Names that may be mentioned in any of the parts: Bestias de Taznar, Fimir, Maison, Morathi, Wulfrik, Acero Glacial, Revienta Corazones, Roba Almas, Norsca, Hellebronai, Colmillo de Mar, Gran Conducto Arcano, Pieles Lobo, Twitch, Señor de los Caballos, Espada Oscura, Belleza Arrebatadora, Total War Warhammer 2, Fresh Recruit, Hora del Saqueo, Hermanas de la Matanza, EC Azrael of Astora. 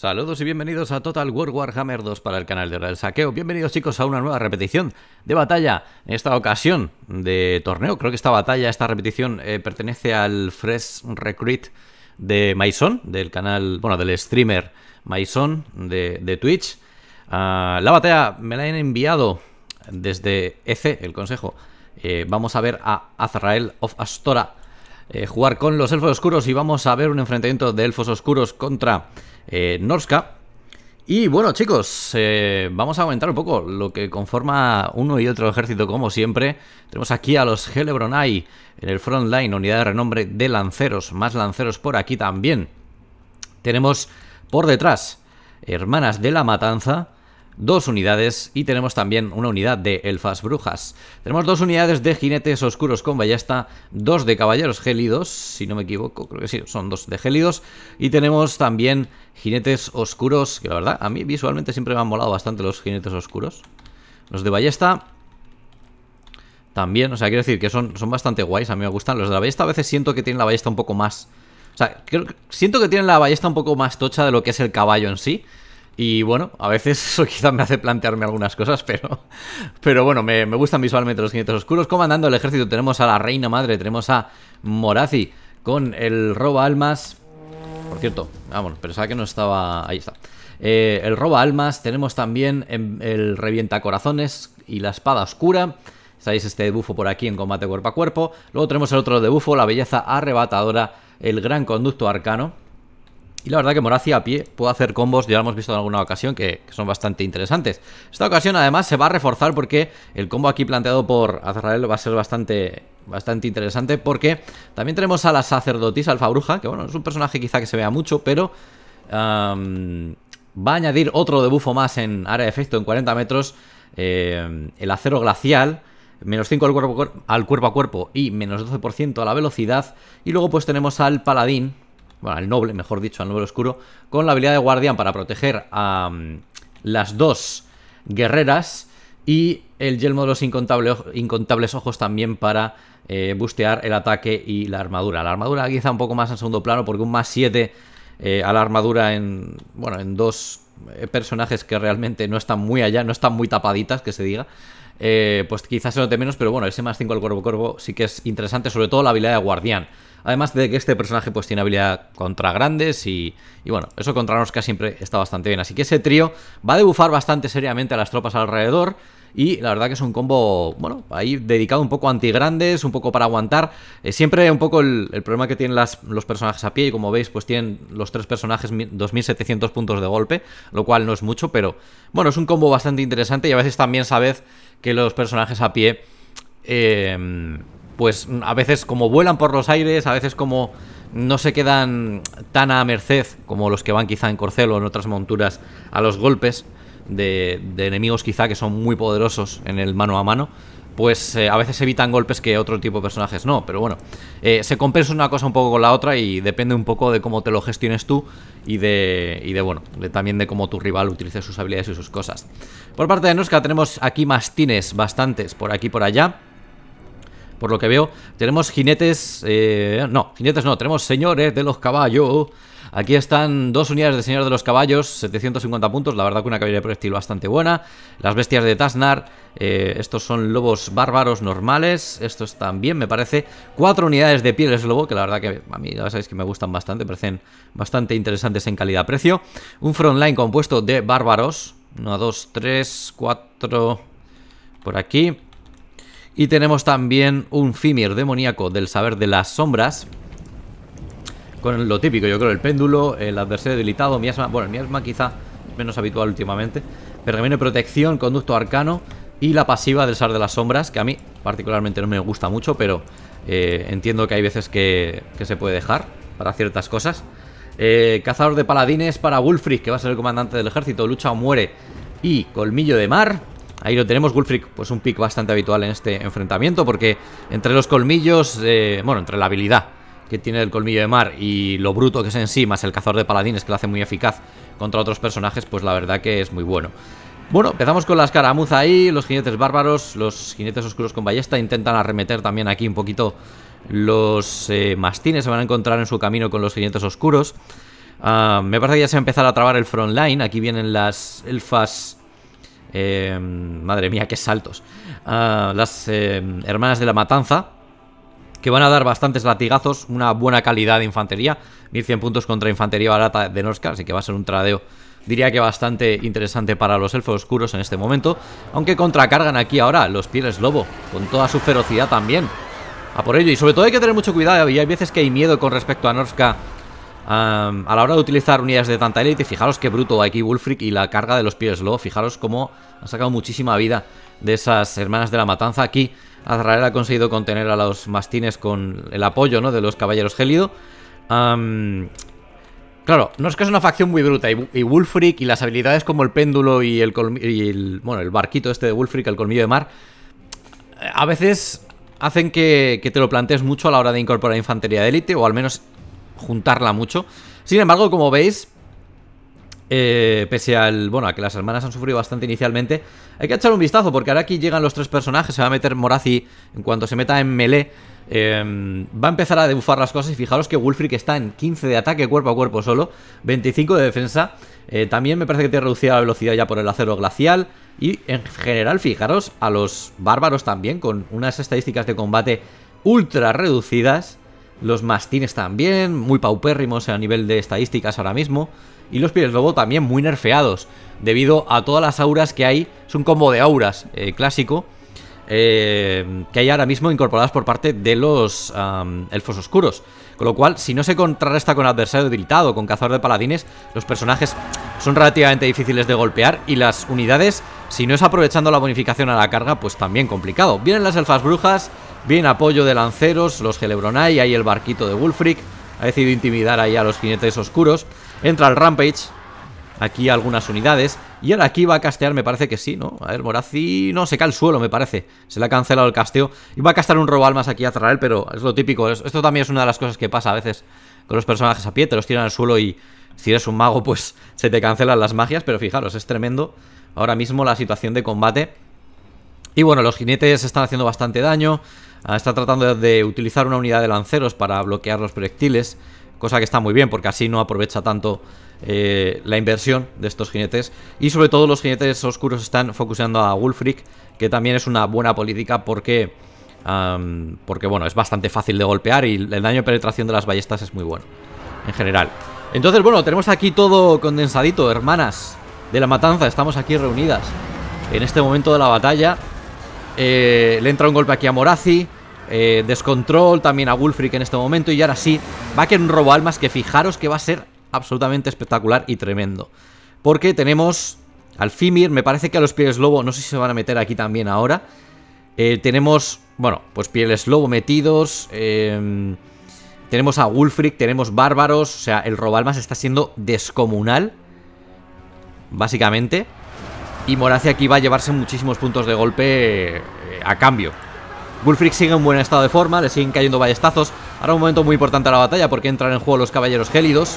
Saludos y bienvenidos a Total War Warhammer 2 para el canal de Hora del Saqueo. Bienvenidos chicos a una nueva repetición de batalla, en esta ocasión de torneo. Creo que esta batalla, esta repetición pertenece al Fresh Recruit de Maison, del canal, bueno, del streamer Maison de Twitch. La batalla me la han enviado desde EC, el consejo. Vamos a ver a Azrael of Astora jugar con los elfos oscuros y vamos a ver un enfrentamiento de elfos oscuros contra Norsca. Y bueno chicos, vamos a aumentar un poco lo que conforma uno y otro ejército como siempre. Tenemos aquí a los Hellebronai en el frontline, unidad de renombre de lanceros, más lanceros por aquí también. Tenemos por detrás Hermanas de la Matanza, dos unidades, y tenemos también una unidad de elfas brujas. Tenemos dos unidades de jinetes oscuros con ballesta, dos de caballeros gélidos, si no me equivoco, creo que sí, son dos de gélidos, y tenemos también jinetes oscuros, que la verdad, a mí visualmente siempre me han molado bastante los jinetes oscuros. Los de ballesta también, o sea, quiero decir que son bastante guays, a mí me gustan. Los de la ballesta a veces siento que tienen la ballesta un poco más... O sea, siento que tienen la ballesta un poco más tocha de lo que es el caballo en sí. Y bueno, a veces eso quizás me hace plantearme algunas cosas, pero bueno, me gustan visualmente los jinetes oscuros. Comandando el ejército tenemos a la reina madre, tenemos a Morathi con el Roba Almas. Por cierto, vamos, pensaba que no estaba... Ahí está. El Roba Almas, tenemos también el Revienta Corazones y la Espada Oscura. Sabéis, este debufo por aquí en combate cuerpo a cuerpo. Luego tenemos el otro debufo, la Belleza Arrebatadora, el Gran Conducto Arcano. Y la verdad que Morathi a pie puede hacer combos, ya lo hemos visto en alguna ocasión, que son bastante interesantes. Esta ocasión además se va a reforzar porque el combo aquí planteado por Azrael va a ser bastante interesante, porque también tenemos a la sacerdotisa alfa bruja, que bueno, es un personaje quizá que se vea mucho, pero va a añadir otro debuffo más en área de efecto en 40 metros, el acero glacial. Menos 5 al cuerpo a cuerpo y menos 12% a la velocidad. Y luego pues tenemos al paladín, bueno, al noble, mejor dicho, al noble oscuro, con la habilidad de guardián para proteger a las dos guerreras, y el yelmo de los incontables ojos también para bustear el ataque y la armadura. La armadura quizá un poco más en segundo plano, porque un más 7 a la armadura en, bueno, en dos personajes que realmente no están muy allá, no están muy tapaditas, que se diga. Pues quizás se note menos, pero bueno, ese más 5 al cuerpo a cuerpo sí que es interesante, sobre todo la habilidad de guardián. Además de que este personaje pues tiene habilidad contra grandes y bueno, eso contra Norsca siempre está bastante bien. Así que ese trío va a debufar bastante seriamente a las tropas alrededor. Y la verdad que es un combo, bueno, ahí dedicado un poco anti-grandes, un poco para aguantar. Siempre un poco el problema que tienen los personajes a pie, y como veis pues tienen los tres personajes 2700 puntos de golpe, lo cual no es mucho, pero bueno, es un combo bastante interesante. Y a veces también sabed que los personajes a pie, pues a veces como vuelan por los aires, a veces como no se quedan tan a merced como los que van quizá en corcel o en otras monturas a los golpes de enemigos quizá que son muy poderosos en el mano a mano, pues a veces evitan golpes que otro tipo de personajes no. Pero bueno, se compensa una cosa un poco con la otra, y depende un poco de cómo te lo gestiones tú y de bueno, también de cómo tu rival utilice sus habilidades y sus cosas. Por parte de Norsca tenemos aquí mastines bastantes por aquí por allá, por lo que veo. Tenemos jinetes, tenemos señores de los caballos. Aquí están dos unidades de Señor de los Caballos, 750 puntos, la verdad que una caballería de proyectil bastante buena. Las bestias de Taznar, estos son lobos bárbaros normales, estos también me parece. Cuatro unidades de Pieles Lobo, que la verdad que a mí ya sabéis que me gustan bastante, parecen bastante interesantes en calidad-precio. Un frontline compuesto de bárbaros, 1, 2, 3, 4 por aquí. Y tenemos también un Fimir demoníaco del saber de las sombras, con lo típico, yo creo, el péndulo, el adversario debilitado, miasma. Bueno, el miasma quizá menos habitual últimamente. Pergamino de protección, conducto arcano y la pasiva del Sar de las Sombras, que a mí particularmente no me gusta mucho, pero entiendo que hay veces que se puede dejar para ciertas cosas. Cazador de paladines para Wulfrik, que va a ser el comandante del ejército, lucha o muere, y colmillo de mar. Ahí lo tenemos, Wulfrik, pues un pick bastante habitual en este enfrentamiento, porque entre los colmillos, bueno, entre la habilidad que tiene el colmillo de mar y lo bruto que es en sí, más el cazador de paladines que lo hace muy eficaz contra otros personajes, pues la verdad que es muy bueno. Bueno, empezamos con la escaramuza ahí. Los jinetes bárbaros, los jinetes oscuros con ballesta intentan arremeter también aquí un poquito. Los mastines se van a encontrar en su camino con los jinetes oscuros. Me parece que ya se va a empezar a trabar el frontline. Aquí vienen las elfas... madre mía, qué saltos. Las hermanas de la matanza, que van a dar bastantes latigazos. Una buena calidad de infantería. 1100 puntos contra infantería barata de Norsca. Así que va a ser un tradeo, diría que bastante interesante para los elfos oscuros en este momento. Aunque contracargan aquí ahora los Pieles Lobo, con toda su ferocidad también. A por ello. Y sobre todo hay que tener mucho cuidado. Y hay veces que hay miedo con respecto a Norsca a la hora de utilizar unidades de tanta élite. Fijaros qué bruto aquí Wulfrik y la carga de los Pieles Lobo. Fijaros cómo ha sacado muchísima vida de esas hermanas de la matanza. Aquí Azrael ha conseguido contener a los mastines con el apoyo, ¿no?, de los caballeros gélido. Claro, Norsca es una facción muy bruta, y Wulfrik y las habilidades como el péndulo y el barquito este de Wulfrik, el colmillo de mar, a veces hacen que te lo plantees mucho a la hora de incorporar infantería de élite, o al menos juntarla mucho. Sin embargo, como veis, pese al, a que las hermanas han sufrido bastante inicialmente, hay que echar un vistazo, porque ahora aquí llegan los tres personajes. Se va a meter Morathi. En cuanto se meta en melee, va a empezar a debufar las cosas. Y fijaros que Wulfrik está en 15 de ataque cuerpo a cuerpo solo, 25 de defensa. También me parece que tiene reducida la velocidad ya por el acero glacial. Y en general, fijaros a los bárbaros también, con unas estadísticas de combate ultra reducidas. Los mastines también, muy paupérrimos a nivel de estadísticas ahora mismo. Y los Pieles Lobo también muy nerfeados, debido a todas las auras que hay. Es un combo de auras clásico que hay ahora mismo incorporadas por parte de los elfos oscuros. Con lo cual, si no se contrarresta con adversario debilitado, con cazador de paladines, los personajes son relativamente difíciles de golpear. Y las unidades, si no es aprovechando la bonificación a la carga, pues también complicado. Vienen las elfas brujas, viene apoyo de lanceros, los Hellebronai, ahí el barquito de Wulfrik. Ha decidido intimidar ahí a los jinetes oscuros. Entra el Rampage. Aquí algunas unidades. Y ahora aquí va a castear, me parece que sí, ¿no? A ver, Morathi... No, se cae al suelo, me parece. Se le ha cancelado el casteo. Y va a castear un Roba Almas aquí a Azrael, pero es lo típico. Esto también es una de las cosas que pasa a veces con los personajes a pie. Te los tiran al suelo y si eres un mago, pues se te cancelan las magias. Pero fijaros, es tremendo ahora mismo la situación de combate. Y bueno, los jinetes están haciendo bastante daño. Está tratando de utilizar una unidad de lanceros para bloquear los proyectiles, cosa que está muy bien porque así no aprovecha tanto la inversión de estos jinetes. Y sobre todo los jinetes oscuros están focusando a Wulfrik, que también es una buena política porque, porque es bastante fácil de golpear y el daño de penetración de las ballestas es muy bueno en general. Entonces, bueno, tenemos aquí todo condensadito. Hermanas de la matanza, estamos aquí reunidas en este momento de la batalla. Le entra un golpe aquí a Morathi, descontrol también a Wulfrik en este momento. Y ahora sí, va a quedar un robo almas que fijaros que va a ser absolutamente espectacular y tremendo, porque tenemos al Fimir, me parece que a los Pieles Lobo, no sé si se van a meter aquí también ahora. Tenemos, pues Pieles Lobo metidos, tenemos a Wulfrik, tenemos bárbaros. O sea, el robo almas está siendo descomunal, básicamente. Y Morathi aquí va a llevarse muchísimos puntos de golpe a cambio. Wulfrik sigue en buen estado de forma, le siguen cayendo ballestazos. Ahora un momento muy importante a la batalla porque entran en juego los caballeros gélidos.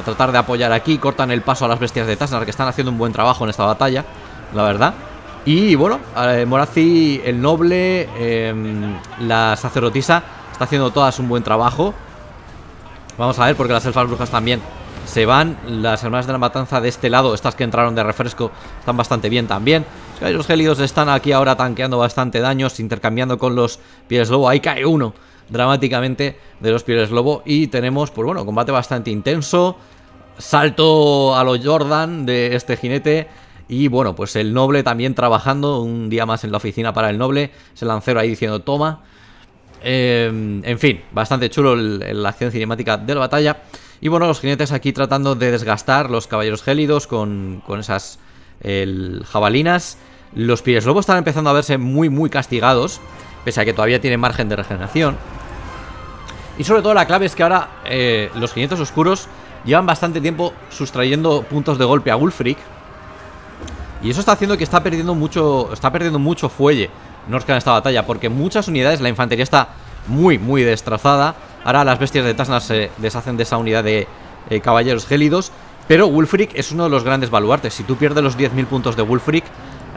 A tratar de apoyar aquí, cortan el paso a las bestias de Taznar, que están haciendo un buen trabajo en esta batalla, la verdad. Y bueno, Morathi, el noble, la sacerdotisa, está haciendo todas un buen trabajo. Vamos a ver, porque las elfas brujas también se van. Las hermanas de la matanza de este lado, estas que entraron de refresco, están bastante bien también. Los caballeros gélidos están aquí ahora tanqueando bastante daños, intercambiando con los Pieles Lobo. Ahí cae uno dramáticamente de los Pieles Lobo. Y tenemos, pues bueno, combate bastante intenso. Salto a los Jordan de este jinete. Y bueno, pues el noble también trabajando un día más en la oficina para el noble. Ese lancero ahí diciendo toma. En fin, bastante chulo la acción cinemática de la batalla. Y bueno, los jinetes aquí tratando de desgastar los caballeros gélidos con esas jabalinas. Los Pieles Lobo están empezando a verse muy, muy castigados, pese a que todavía tienen margen de regeneración. Y sobre todo la clave es que ahora los jinetes oscuros llevan bastante tiempo sustrayendo puntos de golpe a Wulfrik. Y eso está haciendo que está perdiendo mucho fuelle Norsca en esta batalla, porque muchas unidades, la infantería está muy, muy destrozada. Ahora las bestias de Taznar se deshacen de esa unidad de caballeros gélidos. Pero Wulfrik es uno de los grandes baluartes. Si tú pierdes los 10.000 puntos de Wulfrik,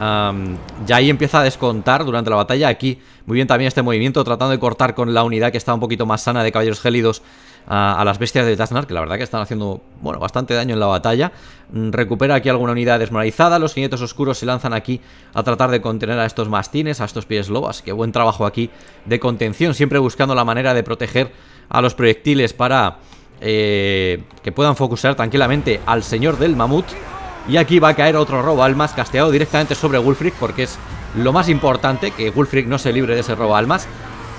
ya ahí empieza a descontar durante la batalla. Aquí, muy bien también este movimiento, tratando de cortar con la unidad que está un poquito más sana de caballeros gélidos a las bestias de Taznar, que la verdad que están haciendo, bueno, bastante daño en la batalla. Recupera aquí alguna unidad desmoralizada. Los jinetes oscuros se lanzan aquí a tratar de contener a estos mastines, a estos pies lobas. Qué buen trabajo aquí de contención, siempre buscando la manera de proteger a los proyectiles para que puedan focusar tranquilamente al señor del mamut. Y aquí va a caer otro roba almas casteado directamente sobre Wulfrik, porque es lo más importante, que Wulfrik no se libre de ese roba almas.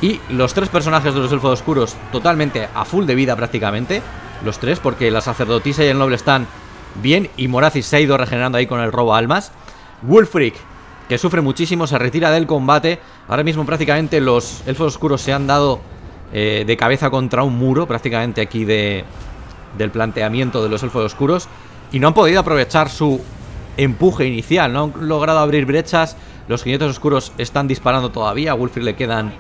Y los tres personajes de los elfos oscuros totalmente a full de vida prácticamente. Los tres, porque la sacerdotisa y el noble están bien y Morathi se ha ido regenerando ahí con el roba almas. Wulfrik, que sufre muchísimo, se retira del combate. Ahora mismo prácticamente los elfos oscuros se han dado de cabeza contra un muro prácticamente aquí del planteamiento de los elfos oscuros. Y no han podido aprovechar su empuje inicial, no han logrado abrir brechas. Los jinetes oscuros están disparando todavía. A Wulfrik le quedan...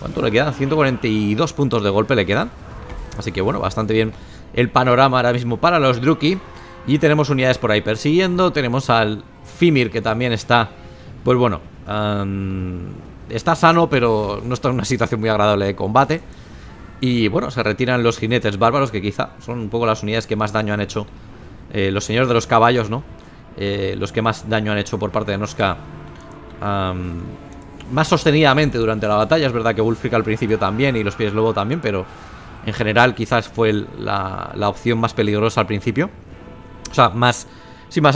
¿cuánto le quedan? 142 puntos de golpe le quedan. Así que bueno, bastante bien el panorama ahora mismo para los Druki. Y tenemos unidades por ahí persiguiendo. Tenemos al Fimir, que también está... pues bueno, está sano, pero no está en una situación muy agradable de combate. Y bueno, se retiran los jinetes bárbaros, que quizá son un poco las unidades que más daño han hecho. Los señores de los caballos, ¿no? Los que más daño han hecho por parte de Norsca más sostenidamente durante la batalla. Es verdad que Wulfrik al principio también, y los Pieles Lobo también, pero en general quizás fue la opción más peligrosa al principio. O sea, más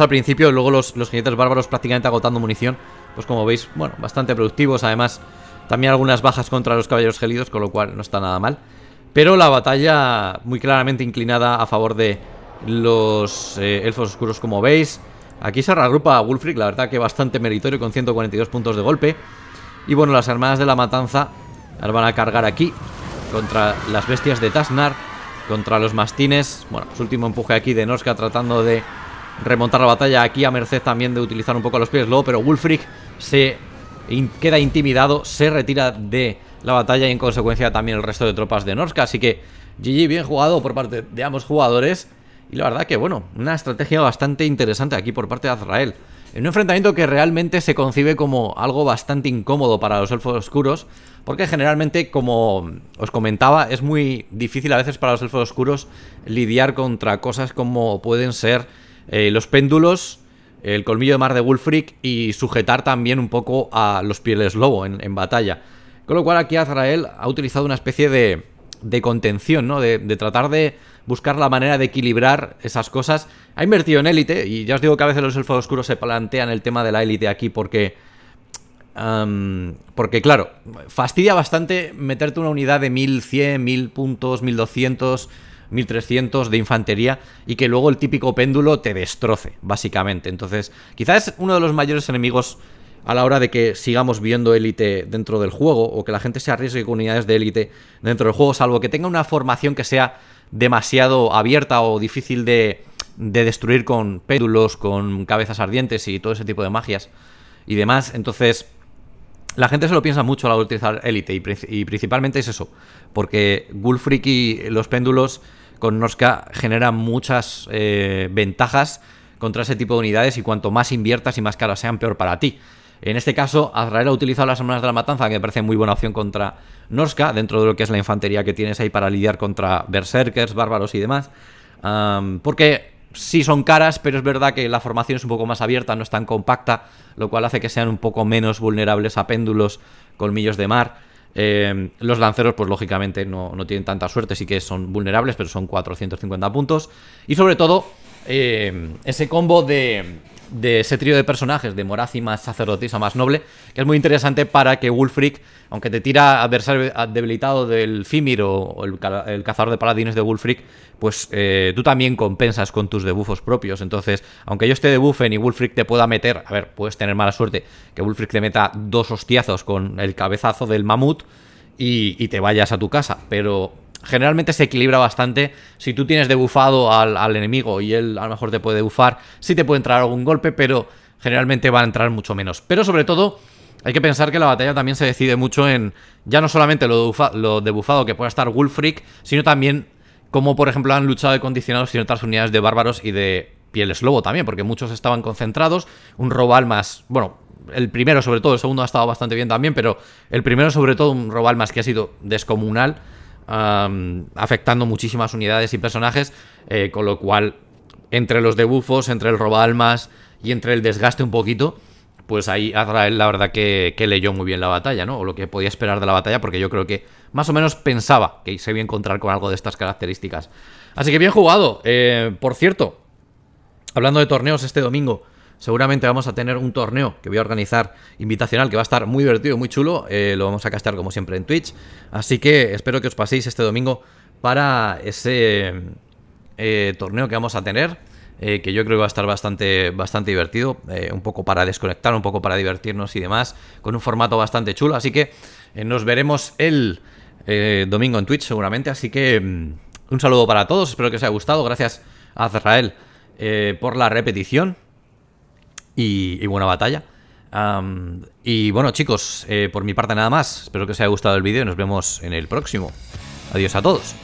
al principio. Luego los jinetes bárbaros prácticamente agotando munición. Pues como veis, bueno, bastante productivos. Además, también algunas bajas contra los caballeros gélidos, con lo cual no está nada mal. Pero la batalla muy claramente inclinada a favor de los elfos oscuros, como veis. Aquí se reagrupa a Wulfrik, la verdad que bastante meritorio, con 142 puntos de golpe. Y bueno, las hermanas de la matanza las van a cargar aquí contra las bestias de Taznar, contra los mastines. Bueno, pues último empuje aquí de Norsca, tratando de remontar la batalla aquí, a merced también de utilizar un poco a los pies luego. Pero Wulfrik se queda intimidado, se retira de la batalla y en consecuencia también el resto de tropas de Norsca. Así que GG, bien jugado por parte de ambos jugadores. Y la verdad que, bueno, una estrategia bastante interesante aquí por parte de Azrael. En un enfrentamiento que realmente se concibe como algo bastante incómodo para los elfos oscuros, porque generalmente, como os comentaba, es muy difícil a veces para los elfos oscuros lidiar contra cosas como pueden ser los péndulos, el colmillo de mar de Wulfrik y sujetar también un poco a los pieles lobo en batalla. Con lo cual aquí Azrael ha utilizado una especie de contención, ¿no? De tratar de buscar la manera de equilibrar esas cosas. Ha invertido en élite, y ya os digo que a veces los elfos oscuros se plantean el tema de la élite aquí porque claro, fastidia bastante meterte una unidad de 1100, 1000 puntos, 1200, 1300 de infantería y que luego el típico péndulo te destroce, básicamente. Entonces, quizás es uno de los mayores enemigos a la hora de que sigamos viendo élite dentro del juego, o que la gente se arriesgue con unidades de élite dentro del juego, salvo que tenga una formación que sea demasiado abierta o difícil de destruir con pédulos, con cabezas ardientes y todo ese tipo de magias y demás. Entonces, la gente se lo piensa mucho a la hora de utilizar élite, y principalmente es eso, porque Wulfrik y los péndulos con Norsca generan muchas ventajas contra ese tipo de unidades, y cuanto más inviertas y más caras sean, peor para ti. En este caso, Azrael ha utilizado las hermanas de la matanza, que me parece muy buena opción contra Norsca, dentro de lo que es la infantería que tienes ahí para lidiar contra berserkers, bárbaros y demás. Porque sí son caras, pero es verdad que la formación es un poco más abierta, no es tan compacta, lo cual hace que sean un poco menos vulnerables a péndulos, colmillos de mar. Los lanceros, pues lógicamente no tienen tanta suerte, sí que son vulnerables, pero son 450 puntos. Y sobre todo, ese combo de ese trío de personajes de Morathi más sacerdotisa más noble, que es muy interesante para que Wulfrik, aunque te tira adversario debilitado del Fimir o el cazador de paladines de Wulfrik, pues tú también compensas con tus debuffos propios. Entonces, aunque ellos te debuffen y Wulfrik te pueda meter, a ver, puedes tener mala suerte que Wulfrik te meta dos hostiazos con el cabezazo del mamut y te vayas a tu casa, pero generalmente se equilibra bastante. Si tú tienes debuffado al enemigo y él a lo mejor te puede debuffar, sí te puede entrar algún golpe, pero generalmente va a entrar mucho menos. Pero sobre todo hay que pensar que la batalla también se decide mucho en ya no solamente lo debuffado que pueda estar Wulfrik, sino también como por ejemplo han luchado y condicionado ciertas unidades de bárbaros y de Pieles Lobo también, porque muchos estaban concentrados. Un Roba Almas, bueno, el primero sobre todo, el segundo ha estado bastante bien también, pero el primero sobre todo, un Roba Almas que ha sido descomunal, afectando muchísimas unidades y personajes, con lo cual entre los debufos, entre el Roba Almas y entre el desgaste un poquito, pues ahí Azrael la verdad que leyó muy bien la batalla, ¿no? O lo que podía esperar de la batalla, porque yo creo que más o menos pensaba que se iba a encontrar con algo de estas características. Así que bien jugado. Por cierto, hablando de torneos, este domingo seguramente vamos a tener un torneo que voy a organizar invitacional, que va a estar muy divertido, muy chulo. Lo vamos a castear como siempre en Twitch. Así que espero que os paséis este domingo para ese torneo que vamos a tener, que yo creo que va a estar bastante divertido, un poco para desconectar, un poco para divertirnos y demás, con un formato bastante chulo. Así que nos veremos el domingo en Twitch seguramente. Así que un saludo para todos, espero que os haya gustado. Gracias a Azrael por la repetición. Y buena batalla. Y bueno, chicos, por mi parte nada más. Espero que os haya gustado el vídeo y nos vemos en el próximo. Adiós a todos.